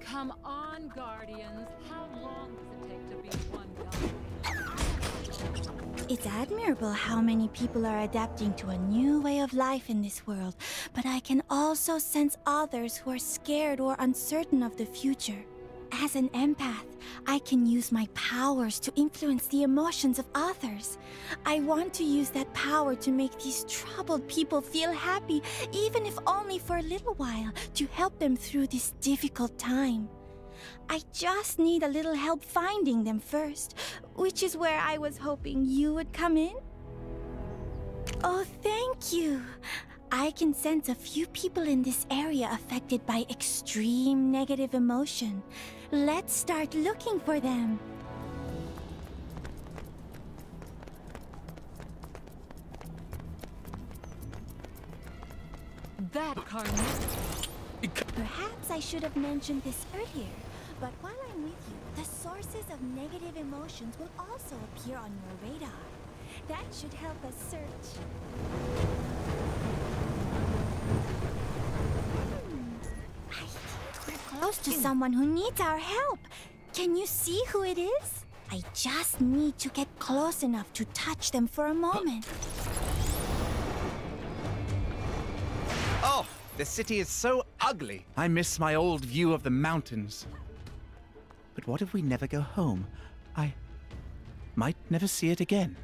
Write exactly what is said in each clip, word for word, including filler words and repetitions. Come on, Guardians. How long does it take to be one Guardian? It's admirable how many people are adapting to a new way of life in this world, but I can also sense others who are scared or uncertain of the future. As an empath, I can use my powers to influence the emotions of others. I want to use that power to make these troubled people feel happy, even if only for a little while, to help them through this difficult time. I just need a little help finding them first, which is where I was hoping you would come in. Oh, thank you. I can sense a few people in this area affected by extreme negative emotion. Let's start looking for them. That carnage. Perhaps I should have mentioned this earlier, but while I'm with you, the sources of negative emotions will also appear on your radar. That should help us search. Close to someone who needs our help. Can you see who it is? I just need to get close enough to touch them for a moment. Oh, the city is so ugly. I miss my old view of the mountains. But what if we never go home? I might never see it again.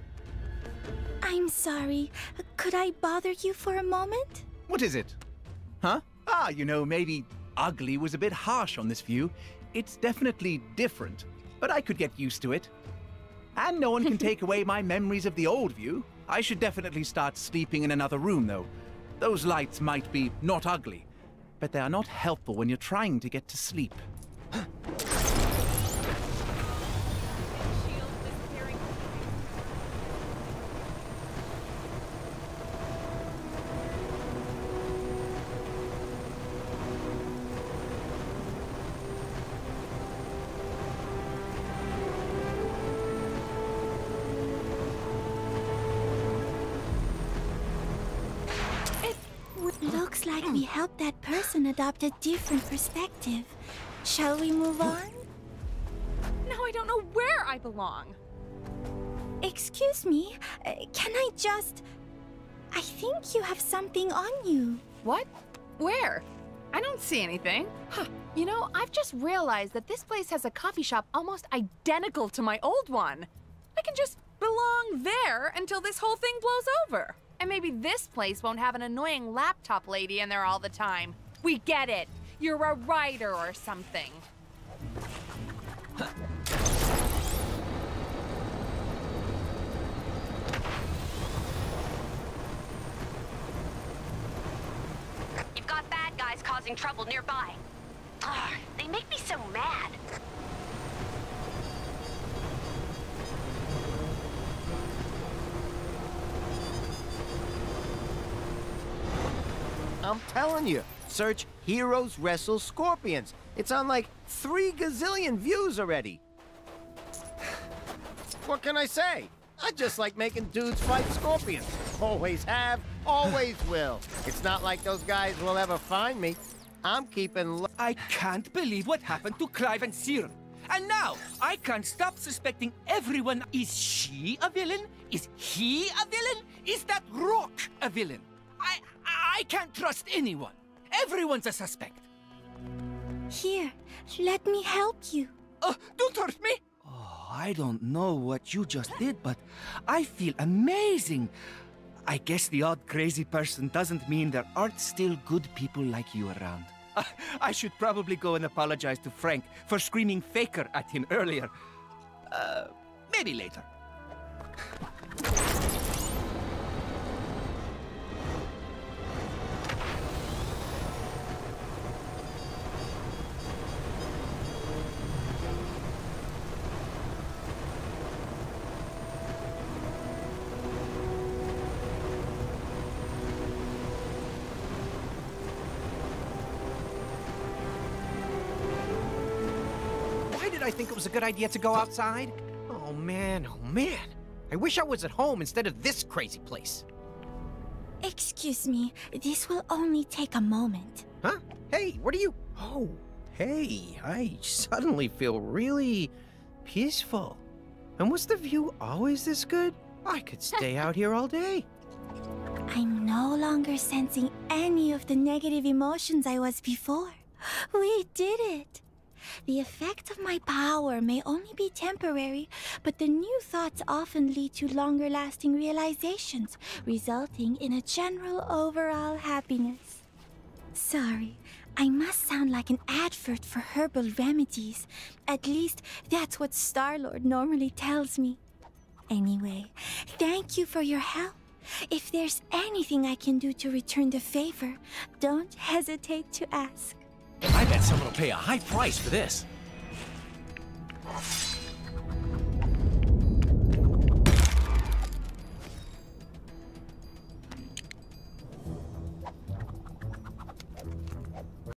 I'm sorry. Could I bother you for a moment? What is it? Huh? Ah, you know, maybe ugly was a bit harsh on this view. It's definitely different, but I could get used to it. And no one can take away my memories of the old view. I should definitely start sleeping in another room, though. Those lights might be not ugly, but they are not helpful when you're trying to get to sleep. Looks like we helped that person adopt a different perspective. Shall we move on? Now I don't know where I belong. Excuse me, uh, can I just... I think you have something on you. What? Where? I don't see anything. Huh. You know, I've just realized that this place has a coffee shop almost identical to my old one. I can just belong there until this whole thing blows over. And maybe this place won't have an annoying laptop lady in there all the time. We get it. You're a writer or something. Huh. You've got bad guys causing trouble nearby. Ugh, they make me so mad. I'm telling you, search Heroes Wrestle Scorpions. It's on like three gazillion views already. What can I say? I just like making dudes fight scorpions. Always have, always will. It's not like those guys will ever find me. I'm keeping lo- I can't believe what happened to Clive and Cyril. And now, I can't stop suspecting everyone. Is she a villain? Is he a villain? Is that rock a villain? I... I can't trust anyone. Everyone's a suspect. Here, let me help you. Uh, don't hurt me. Oh, I don't know what you just did, but I feel amazing. I guess the odd crazy person doesn't mean there aren't still good people like you around. Uh, I should probably go and apologize to Frank for screaming faker at him earlier. Uh, maybe later. I think it was a good idea to go outside? Oh man, oh man. I wish I was at home instead of this crazy place. Excuse me, this will only take a moment. Huh? Hey, what are you? Oh, hey, I suddenly feel really peaceful. And was the view always this good? I could stay out here all day. I'm no longer sensing any of the negative emotions I was before. We did it! The effect of my power may only be temporary, but the new thoughts often lead to longer-lasting realizations, resulting in a general overall happiness. Sorry, I must sound like an advert for herbal remedies. At least, that's what Star-Lord normally tells me. Anyway, thank you for your help. If there's anything I can do to return the favor, don't hesitate to ask. I bet someone will pay a high price for this.